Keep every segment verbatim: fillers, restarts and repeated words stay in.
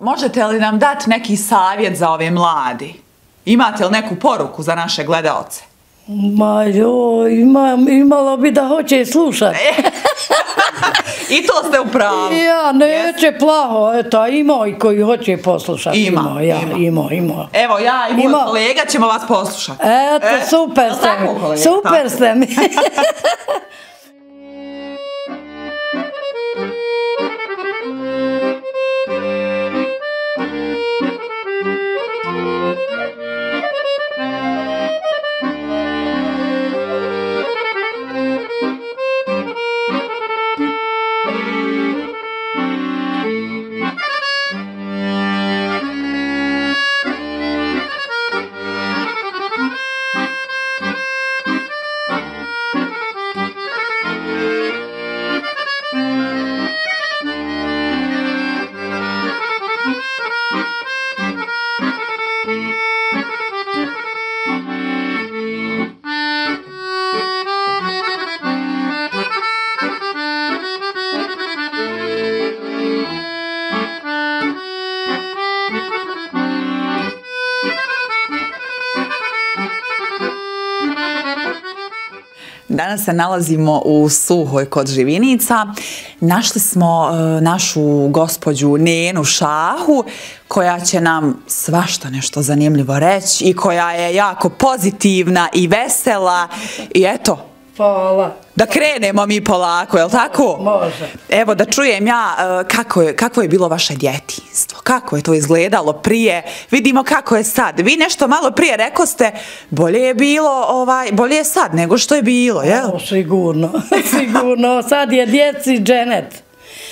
Možete li nam dati neki savjet za ove mladi? Imate li neku poruku za naše gledalce? Ma joj, imalo bi da hoće slušati. I to ste u pravu. Ja, neće plaho, eto, ima i koji hoće poslušati. Ima, ima, ima. Evo, ja i moj kolega ćemo vas poslušati. Eto, super ste mi, super ste mi. Danas se nalazimo u Suhoj kod Živinica. Našli smo našu gospođu Nenu Šahu koja će nam svašta nešto zanimljivo reći i koja je jako pozitivna i vesela i eto. Hvala. Da krenemo mi polako, je li tako? Može. Evo da čujem ja kako je, kako je bilo vaše djetinjstvo, kako je to izgledalo prije, vidimo kako je sad. Vi nešto malo prije rekoste, bolje je bilo, ovaj, bolje je sad nego što je bilo, je li? O, sigurno, sigurno, sad je djeci dženet.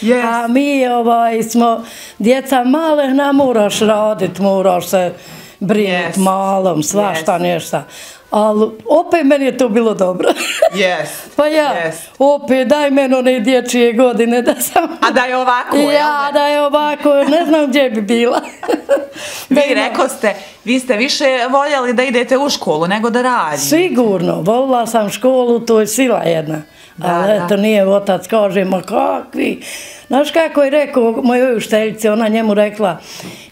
Yes. A mi ovaj, smo, djeca malehna, moraš radit, moraš se brinut yes. malom, svašta yes. nešta. Ali opet meni je to bilo dobro. Yes. Pa ja, yes. opet daj meni one dječje godine da sam... A da je ovako, jel? Ja, da je ovako, ne znam gdje bi bila. Vi rekoste, vi ste više voljeli da idete u školu nego da radite. Sigurno, volila sam školu, to je sila jedna. Da, ali eto, nije otac, kaže, ma kakvi. Znaš kako je rekao mojoj učiteljici, ona njemu rekla,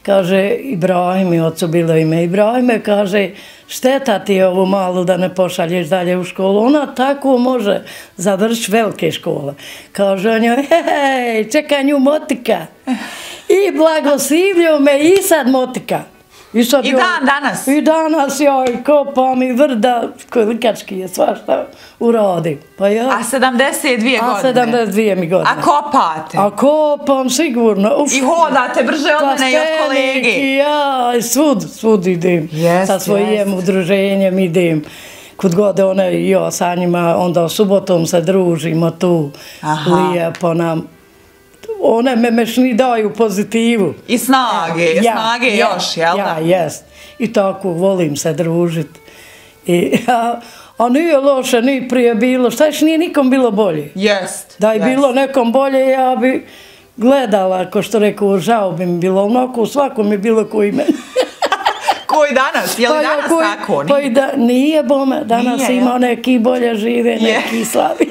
kaže, Ibrahim je ocu bilo ime, Ibrahime, kaže, šteta ti je ovu malu da ne pošalješ dalje u školu, ona tako može završiti velike škole. Kaže on joj, hej, čeka nju motika. I blagosilio me i sad motika. I dan danas. I danas joj kopam i vrda, kolikački je svašta uradim. A sedamdeset dvije godine? A sedamdeset dvije mi godine. A kopate? A kopam sigurno. I hodate brže od mene i od kolege? I ja svud, svud idem. Sa svojim udruženjem idem. Kud god one i ja sa njima, onda subotom se družimo tu. Lijepo nam. One me mešni daju pozitivu. I snage, i snage još, jel da? Ja, jest. I tako volim se družiti. A nije loše, nije prije bilo. Šta ješ, nije nikom bilo bolje. Jest. Da je bilo nekom bolje, ja bi gledala, ako što rekao, žao bi mi bilo. Onako, svako mi je bilo ko i meni. Ko i danas, je li danas tako? Nije, bome, danas ima neki bolje žive, neki slabi.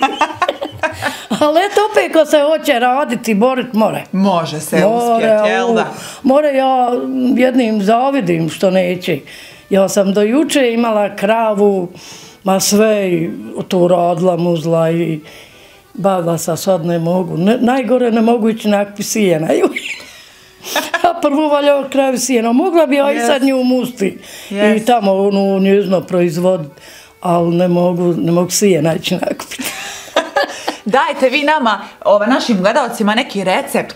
Ali eto opet ko se hoće raditi i borit more. Može se uspjeti, jel da? More, ja jednim zavidim što neće. Ja sam do juče imala kravu, ma sve tu radila, muzla i bavila sa sad ne mogu. Najgore ne mogu ići nakon sijena. A prvo valjao kravi sijena. Mogla bi ja i sad nju musti i tamo ono njezno proizvoditi. Ali ne mogu sijena ići nakupiti. Dajte vi nama, našim gledalcima, neki recept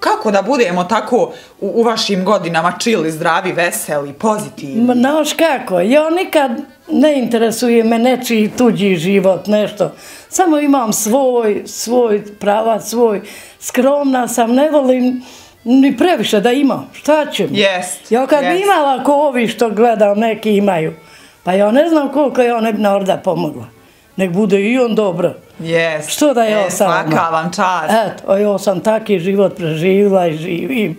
kako da budemo tako u vašim godinama čili, zdravi, veseli, pozitivni. Znaš kako, ja nikad ne interesuje me nečiji tuđi život, nešto. Samo imam svoj, svoj pravac, svoj. Skromna sam, ne volim ni previše da imam. Šta će mi? Ja kad bi imala ko ovi što gledam, neki imaju. Pa ja ne znam koliko ja ne bi naroda pomogla. Nek bude i on dobro. Što da ja sam? Svaka vam čast. Ja sam taki život preživila i živim.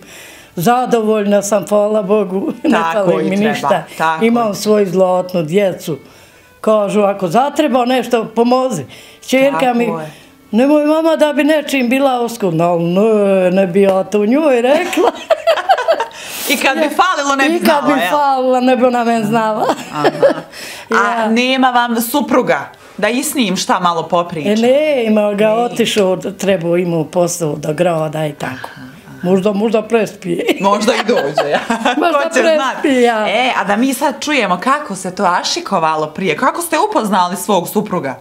Zadovoljna sam, hvala Bogu. Ne fali mi ništa. Imam svoju zlatnu djecu. Kažu, ako zatreba nešto, pomozi. Čerka mi, nemoj mama da bi nečim bila oskudna. Ne bi ja to njoj rekla. I kad bi falilo ne bi znala. I kad bi falilo ne bi ona men znala. A nema vam supruga da i s njim šta malo popriča? Ne, imao ga, otišao, trebao imao posao do grada i tako. Možda prespije. Možda i dođe. Možda prespije, ja. E, a da mi sad čujemo kako se to ašikovalo prije, kako ste upoznali svog supruga?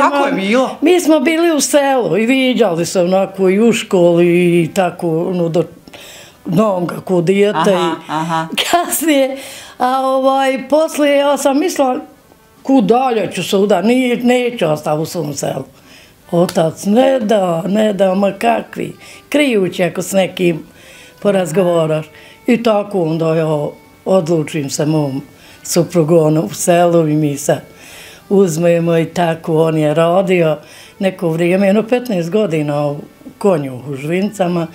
Kako je bilo? Mi smo bili u selu i viđali se onako i u školi i tako, ono, do noga ko dijete i kasnije. A poslije ja sam mislila, kudalje ću se udati, neću ostati u svom selu. Otac, ne da, ne da, ma kakvi, krijući ako s nekim porazgovaraš. I tako onda ja odlučim se mom suprugonu u selu i mi se uzmemo i tako. On je radio neko vrijeme, jedno petnaest godina u Konjuhu, u Živinicama.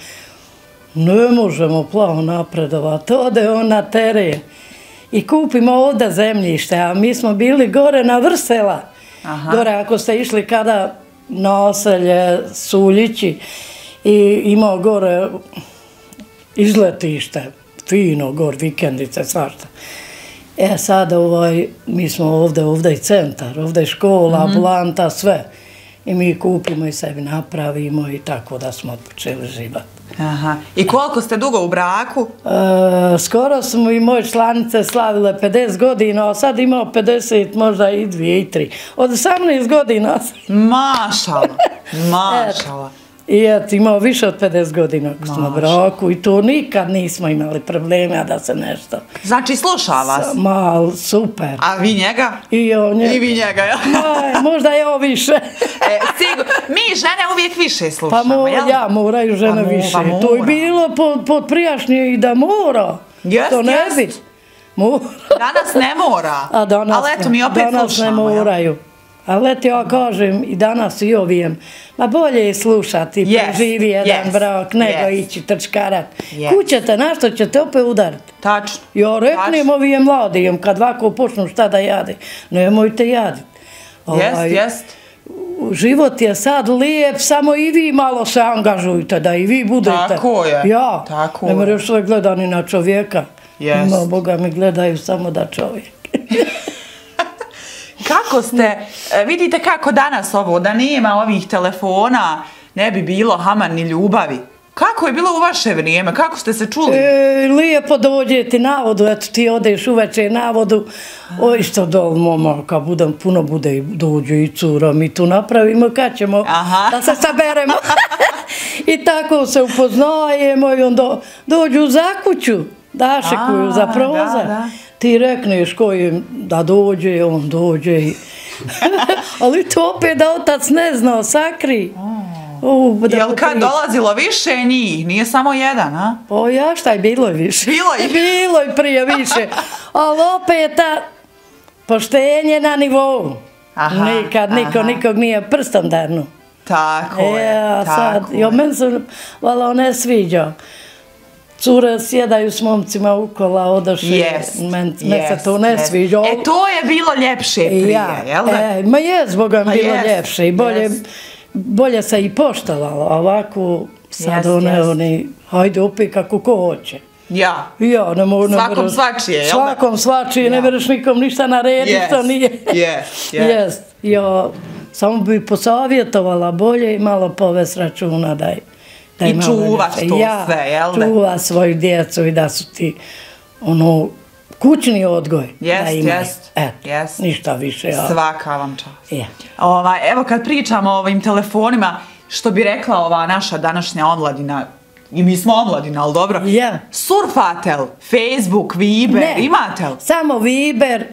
Ne možemo plavo napredovati, ode on na teren i kupimo ovdje zemljište, a mi smo bili gore na Vrsela. Gore ako ste išli kada na Osoje, Suljići, i imao gore izletište, fino gore, vikendice, svašta. E sada mi smo ovdje, ovdje je centar, ovdje je škola, ambulanta, sve. I mi kupimo i sebi napravimo i tako da smo počeli živati. Aha, i koliko ste dugo u braku? Skoro smo i moje članice slavile pedeset godina, a sad imao pedeset, možda i dvije i tri. Od osamnaest godina. Mašala, mašala. I imao više od pedeset godina ako smo u braku i to nikad nismo imali problema da se nešto... Znači sluša vas? Malo, super. A vi njega? I on njega. I vi njega, jel? Možda ja više. Mi žene uvijek više slušamo, jel? Ja moraju žene više. To je bilo pod prijašnje i da mora. To ne bi. Danas ne mora. Ali eto mi opet slušamo. Danas ne moraju. Ali eto ja kažem i danas i ovijem, ma bolje je slušati i preživi jedan brak nego ići trčkarat. Kućete, na što ćete opet udariti? Tačno. Ja reknem ovijem mladijem, kad ovako počnu šta da jade, nemojte jaditi. Jest, jest. Život je sad lijep, samo i vi malo se angažujte, da i vi budete. Tako je. Ja, ne moreš sve gledani na čovjeka. Jest. Ima, Boga mi gledaju samo da čovjek. Kako ste, vidite kako danas ovo, da nema ovih telefona, ne bi bilo haman ni ljubavi. Kako je bilo u vaše vrijeme, kako ste se čuli? E, lijepo dođe ti na vodu, eto ti odeš uveče na vodu, oj što dol momaka, budem, puno bude, dođe i cura, mi tu napravimo, kad ćemo, aha, da se saberemo. I tako se upoznajemo i onda dođu za kuću, dašekuju za prozor. Ti rekneš koji da dođe, on dođe. Ali to opet da otac ne znao, sakri. Jel kad dolazilo više njih, nije samo jedan, a? O ja, šta je bilo više. Bilo je. Bilo je prije više. Ali opet poštenje na nivou. Nikad niko nikog nije prstom darnu. Tako je, tako je. I o meni se vala ne sviđao. Cure sjedaju s momcima ukola, odaši, men se to ne sviđa. E to je bilo ljepše prije, jel da? Ma je, zbog vam bilo ljepše i bolje se i poštovalo, a ovako sad one, oni, hajde opet kako ko hoće. Ja, svakom svačije, jel da? Svakom svačije, ne vereš nikom ništa narediti, to nije. Jest, jest. Samo bi posavjetovala bolje i malo povest računa da je. I čuvaš to sve, jel da? Ja, čuva svoju djecu i da su ti kućni odgoj da imaju. Ništa više. Svaka vam čast. Evo kad pričamo o ovim telefonima, što bi rekla ova naša današnja omladina, i mi smo omladina, ali dobro, surfate li Facebook, Viber, imate li? Samo Viber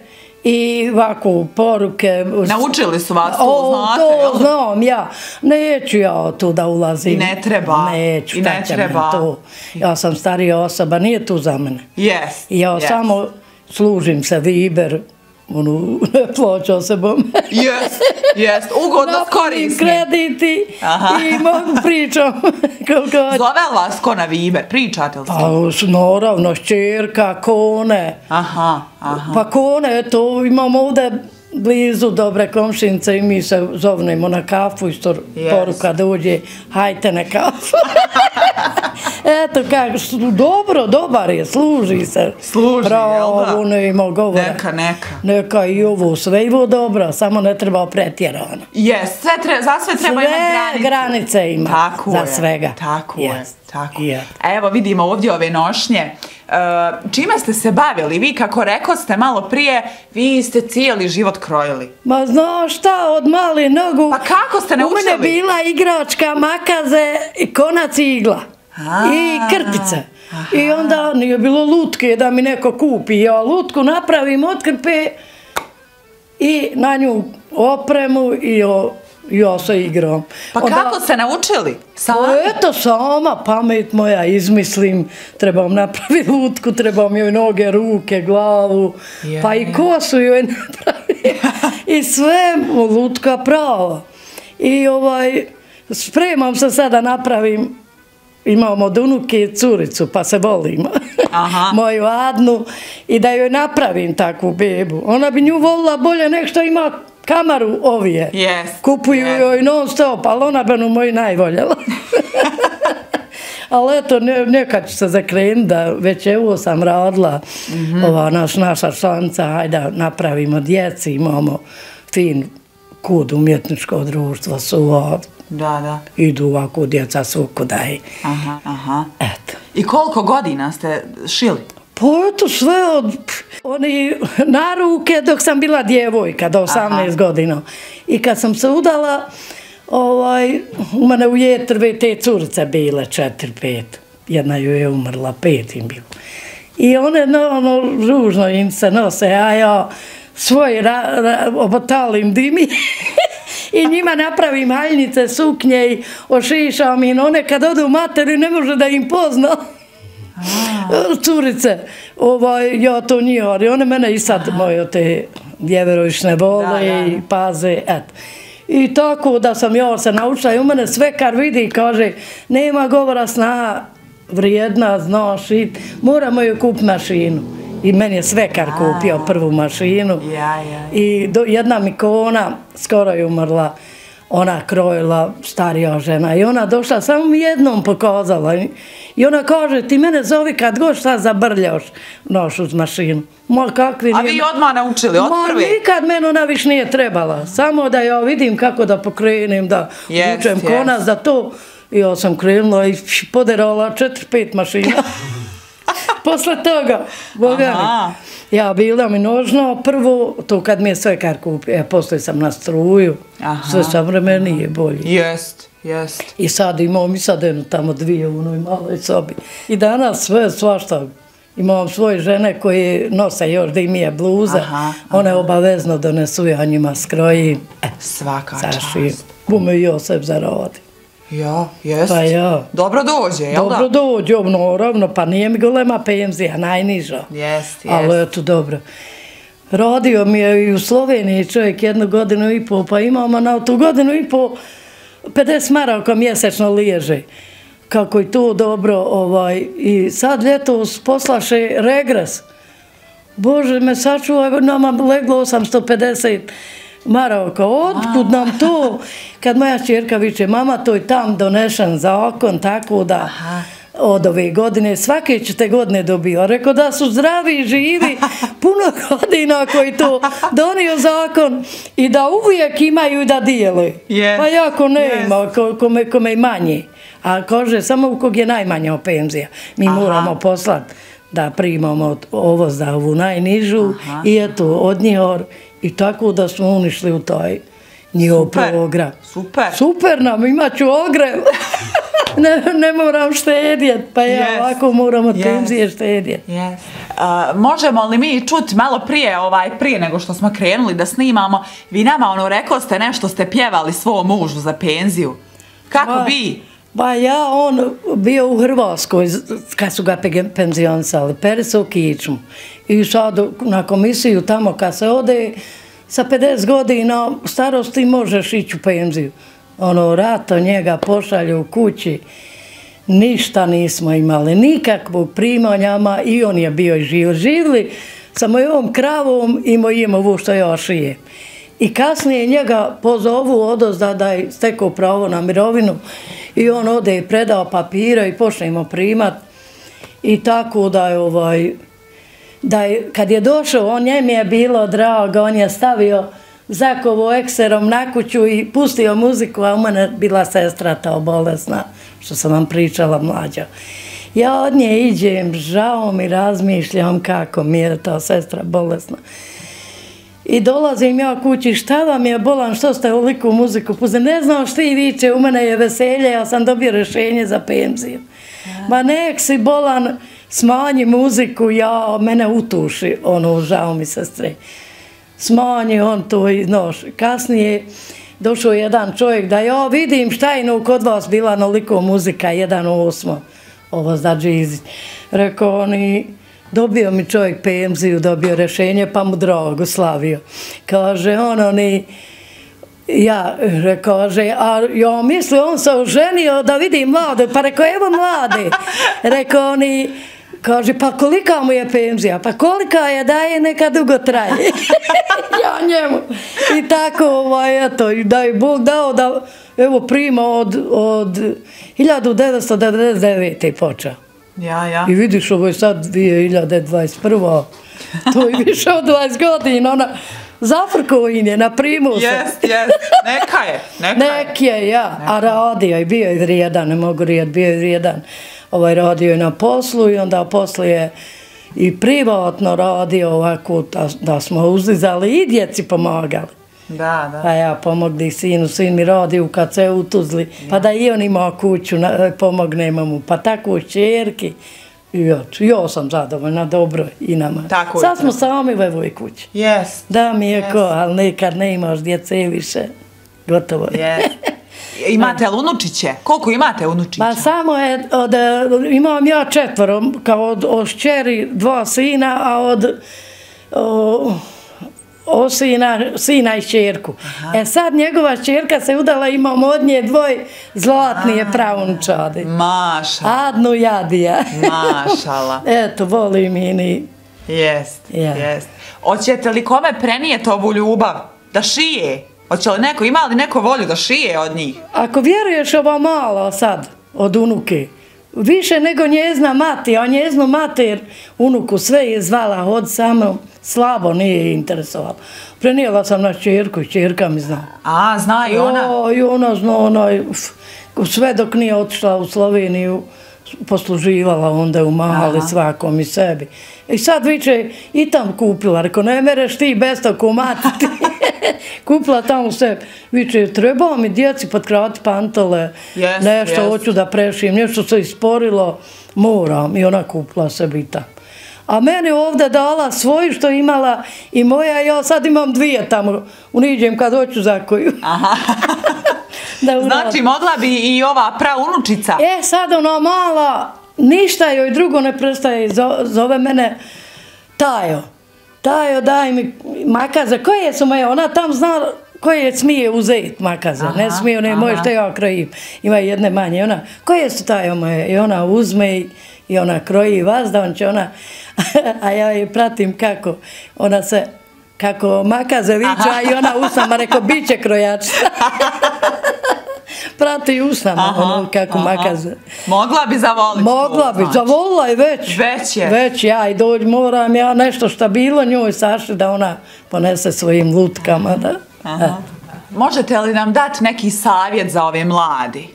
i ovako poruke. Naučili su vas, to znate? To znam ja. Neću ja tu da ulazim. I ne treba. Neću, šta će me to. Ja sam starija osoba, nije tu za mene. Jes. Ja samo služim se Viber, ono, pločao se bom. Jes, jes, ugodno koristim. Krediti i mogu pričam. Zove li vas ko na Viber, pričate li se? Pa, naravno, šćerka, kone. Aha, aha. Pa kone, eto, imamo ovdje blizu dobre komšinice i mi se zovnemo na kafu i što poruka dođe, hajte na kafu. Eto kako, dobro, dobar je, služi se. Služi, jel da? Ne ima govora. Neka, neka. Neka i ovo, sve ima dobro, samo ne treba pretjerano. Jes, za sve treba imati granice. Sve granice ima, za svega. Tako je, tako je. Evo vidimo ovdje ove nošnje. Čime ste se bavili? Vi, kako rekao ste malo prije, vi ste cijeli život krojili. Ma znaš šta, od mali nogu. Pa kako ste naučili? U mene bila igračka, makaze, konac i igla. I krpice. I onda nije bilo lutke da mi neko kupi. Ja lutku napravim od krpe i na nju opremu i ja se igram. Pa kako ste naučili? Eto sama, pamet moja, izmislim. Trebam napraviti lutku, trebam joj noge, ruke, glavu. Pa i kosu joj napravim. I sve, lutka prava. I spremam se sad da napravim. Imam od unuke curicu, pa se volimo, moju Adnu, i da joj napravim takvu bebu. Ona bi nju volila bolje nek što ima kamaru ovije. Kupuju joj non stop, ali ona bi ono moju najvoljela. Ali eto, nekad ću se zakrenuti da već evo sam radila, ova naša članca, hajde napravimo djeci, imamo fin kod umjetničko društvo, Suha. Da, da. Idu ovako djeca svukudaj. Aha, aha. Eto. I koliko godina ste šili? Pa eto sve od oni na ruke dok sam bila djevojka, do osamnaest godina. I kad sam se udala, u mene u jetrve te curice bile četiri, pet. Jedna joj je umrla, pet im bilo. I one, ono, ružno im se nose, a ja svoj obotalim dimi. I njima napravim haljnice, suknje i ošišam im. One kad odu materi ne može da im pozna. Curice, ja to nije, ali one mene i sad moje te djeverovične vole i paze, eto. I tako da sam ja se naučila i u mene sve kar vidi, kaže, nema govora snaha vrijedna, znaš, i moramo joj kupiti mašinu. I meni je svekar kupio prvu mašinu i jedna mi kona skoro je umrla, ona krojila, starija žena, i ona došla, samo mi jednom pokazala i ona kaže, ti mene zovi kad god šta zabrljaš noš uz mašinu. A vi odmah naučili, od prvi? Ma nikad meni ona viš nije trebala, samo da ja vidim kako da pokrenim, da učem konac, da to. I ja sam krenula i poderala četiri, pet mašina. Posle toga, Boga mi, ja bila mi nožno, prvo, to kad mi je svekar kupio, poslije sam na struju, sve savremenije bolje. Jest, jest. I sad imam i sad jedno tamo dvije u onoj maloj sobi. I danas sve, svašta, imam svoje žene koje nose još da im je bluza, one obavezno donesu, ja njima skrojim. Svaka čast. Bume i Josep zaradi. Ja, jest. Pa ja. Dobro dođe, jel da? Dobro dođe, naravno, pa nije mi golema penzija, najniža. Jest, jest. Ali eto, dobro. Radio mi je i u Sloveniji čovjek jednu godinu i pol, pa imamo na tu godinu i pol pedeset maraka mjesečno liježe. Kako je to dobro, ovaj, i sad ljetos poslaše regres. Bože, me sačuvaj, nama leglo osamsto pedeset maraka, otkud nam to? Kad moja čerka viče, mama, to je tam donešen zakon, tako da od ove godine, svake ćete godine dobio. Rekao da su zdravi i živi puno godina koji to donio zakon i da uvijek imaju i da dijele. Pa jako ne ima, kome je manje. A kaže, samo u kog je najmanja penzija. Mi moramo poslati da primamo ovo za ovu najnižu i eto, od njihor. I tako da smo unišli u taj njihov program. Super. Super nam, imat ću ogrem. Ne moram štedjet, pa ja ovako moram od penzije štedjet. Možemo li mi čuti malo prije, prije nego što smo krenuli da snimamo, vi nama ono rekao ste nešto, ste pjevali svom mužu za penziju. Kako bi? Ba ja, on bio u Hrvatskoj kad su ga penzionisali, Periso Kiču. I sad na komisiju tamo kad se ode, sa pedeset godina starosti možeš ići u penziju. Ono, rato njega pošalju u kući. Ništa nismo imali, nikakvog primanjama, i on je bio i živ. Živili sa mojom kravom i mojim ovo što ja šijem. I kasnije njega pozovu odozda da je stekao pravo na mirovinu i on ode i predao papira i počnemo primat. I tako da je ovaj... da je, kad je došao, on njem je bilo drago, on je stavio zakovo ekserom na kuću i pustio muziku, a u mene bila sestra ta bolesna, što sam vam pričala mlađa. Ja od nje iđem, žao mi, razmišljam kako mi je ta sestra bolesna. I dolazim ja kući, šta vam je bolan, što ste ovoliku muziku pustili, ne znam što i viče, u mene je veselje, ja sam dobio rješenje za penziju. Ma nek si bolan, smanji muziku, ja, mene utuši, ono, žao mi sestre. Smanji on to i noš. Kasnije došao jedan čovjek da ja vidim šta je no kod vas bila noliko muzika, jedan u osmo, ovo znači Džizić. Rekao oni, dobio mi čovjek penziju, dobio rješenje, pa mu drago, slavio. Kaže, ono, ni... Ja, rekao, že, a ja misli, on se oženio da vidi mlade, pa rekao, evo mlade. Rekao, oni, kaže, pa kolika mu je penzija, pa kolika je da je neka dugo traje. Ja njemu. I tako, ovaj, eto, da je Bog dao da, evo, prima od, od hiljadu devetsto devedeset devete. počeo. Ja, ja. I vidiš, ovo je sad dvije hiljade dvadeset prva. To je više od dvadeset godina, ona... Zafrko in je, naprimu se. Jest, jest, neka je, neka je. Nek je, ja, a radio je, bio je vrijedan, ne mogu rijet, bio je vrijedan. Radio je na poslu i onda posle je i privatno radio ovako, da smo uzlizali i djeci pomagali. Da, da. Pa ja pomogli sinu, sin mi radiju kad se utuzli, pa da i on imao kuću, pomognemo mu, pa tako u čerki. Ja sam zadovoljna, dobro i nama. Sad smo sami u ovoj kući. Da mi je ko, ali nekad ne imaš djece više. Gotovo je. Imate li unučiće? Koliko imate unučića? Pa samo je, imam ja četvoro, kao od čeri dva sina, a od sina i čerku. E sad njegova čerka se udala, imam od nje dvoj zlatnije pravunčade. Mašala. Adnu i Adija. Mašala. Eto, volim i... Jest, jest. Hoćete li kome prenijeti ovu ljubav? Da šije? Hoće li neko, ima li neko volju da šije od njih? Ako vjeruješ ova mala sad, od unuke, više nego njezna mati, a njeznu mater, unuku sve je zvala od samom, slabo nije interesovala. Prenijela sam na čerku i čerka mi zna. A, zna i ona? O, i ona zna, ona je, sve dok nije otišla u Sloveniju, posluživala onda u mali svakom i sebi. I sad viče, i tam kupila, reko, ne mereš ti bestoku matiti. Kupila tamo sebi, viče, trebao mi djeci potkrati pantole, nešto hoću da prešim, nešto se isporilo, moram, i ona kupila sebi tam. A mene ovdje dala svoju što imala i moja, ja sad imam dvije tamo, uniđem kad hoću za koju. Znači, mogla bi i ova praunučica. E, sad ona mala, ništa joj drugo ne prestaje, zove mene Tajo. Tajo, daj mi makaze, koje su moje, ona tam zna koje smije uzeti makaze, ne smije, ne moje što ja krojim, ima jedne manje, ona, koje su Tajo moje, i ona uzme i... I ona kroji vas, da on će ona, a ja je pratim kako, ona se, kako makaze viča i ona usnama, reko, bit će krojačica. Prati usnama, ono, kako makaze. Mogla bi zavoliti. Mogla bi, zavolila je već. Već je. Već ja i dođi, moram ja nešto što bilo njoj sašli da ona ponese svojim lutkama. Možete li nam dati neki savjet za ove mladi?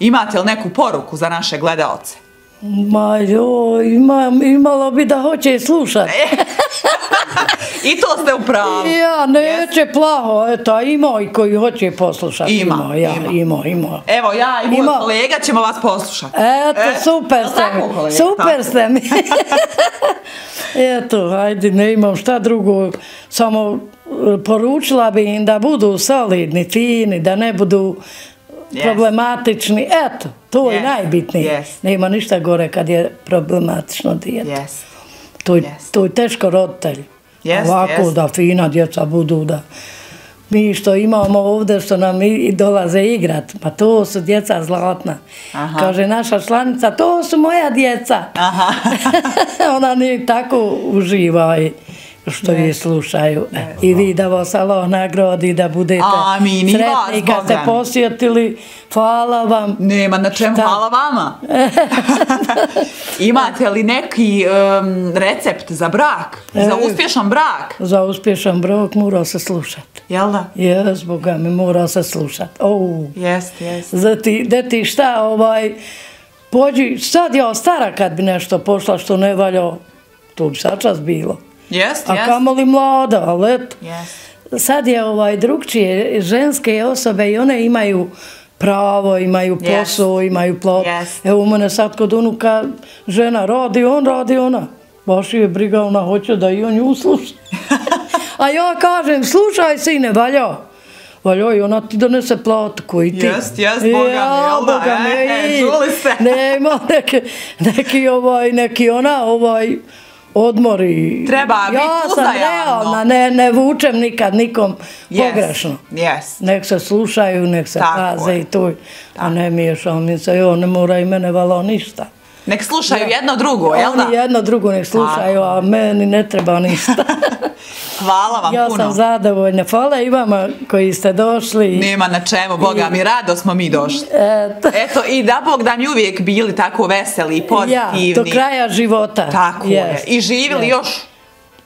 Imate li neku poruku za naše gledaoce? Ma joj, imalo bi da hoće i slušati. I to ste upravo. Ja, neće plaho, eto, imao i koji hoće poslušati. Ima, ima. Evo, ja i moj kolega ćemo vas poslušati. Eto, super ste mi, super ste mi. Eto, hajde, ne imam šta drugo, samo poručila bi im da budu solidni, fini, da ne budu... problematični, eto, to je najbitnije. Nema ništa gore kad je problematično dijete. To je teško roditelj. Ovako da fina djeca budu, da mi što imamo ovdje što nam dolaze igrat, pa to su djeca zlatna. Kaže naša članica, to su moja djeca. Ona nije tako uživa i što vi slušaju. I vi da vas Allah nagradi, da budete sretni kad ste posjetili. Hvala vam. Nema na čemu, hvala vama. Imate li neki recept za brak? Za uspješan brak? Za uspješan brak mora se slušati. Jel da? Jes, Boga mi, mora se slušati. Jest, jest. Da ti šta ovaj... Pođi, sad ja stara kad bi nešto pošla što ne valja, to bi sačas bilo. Jest, jest. A kamoli mlada, ali eto. Jest. Sad je ovaj drugčije, ženske osobe i one imaju pravo, imaju posao, imaju plot. Jest. Evo u mene sad kod unuka žena radi, on radi, ona. Baš je briga, ona hoće da i on ju sluša. A ja kažem, slušaj sine, valja. Valja i ona ti donese plot koji ti... Jest, jest, Boga mi, čuli se. Nema neki ona odmori. Treba biti uzajavno. Ne vučem nikad nikom pogrešno. Nek se slušaju, nek se paze i to. A ne miješam mi se, jo, ne mora i mene valja ništa. Nek slušaju jedno drugo, jel da? Oni jedno drugo nek slušaju, a meni ne treba ništa. Hvala vam puno. Ja sam zadovoljna. Hvala i vama koji ste došli. Nema na čemu, Boga mi, rado smo mi došli. Eto, i da Bog da mi uvijek bili tako veseli i pozitivni. Ja, do kraja života. Tako je. I živjeli još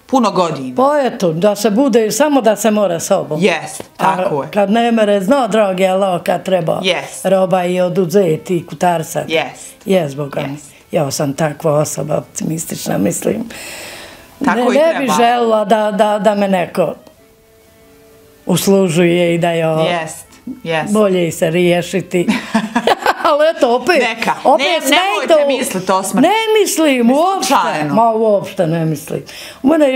puno godina. Pa eto, da se bude, samo da se mora sobom. Jest, tako je. Kad ne mere, zna, dragi Allah, kad treba roba i oduzeti i kutarsati. Jest. Jest, Boga mi. Ja sam takva osoba, optimistična, mislim. Ne bi želila da me neko uslužuje i da je bolje se riješiti. Ali eto, opet... Neka, nemojte misliti o smrti. Ne mislim, uopšte. Ma uopšte ne mislim. U mene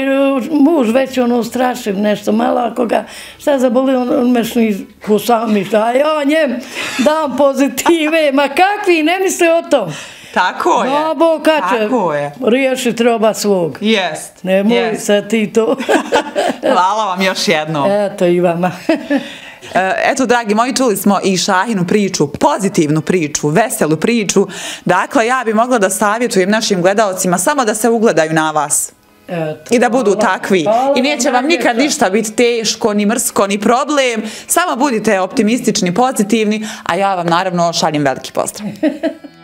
muž već ono straši nešto malo, ako ga šta zaboli, on me šni posamišlja, a ja njem dam pozitive. Ma kakvi, ne misli o tom. Tako je. No, Bog kad će riješiti roba svog. Jest. Nemoj se ti to. Hvala vam još jednom. Eto i vama. Eto, dragi moji, čuli smo i Šahinu priču, pozitivnu priču, veselu priču. Dakle, ja bi mogla da savjetujem našim gledalcima samo da se ugledaju na vas. I da budu takvi. I neće vam nikad ništa biti teško, ni mrsko, ni problem. Samo budite optimistični, pozitivni, a ja vam naravno šaljem veliki pozdrav.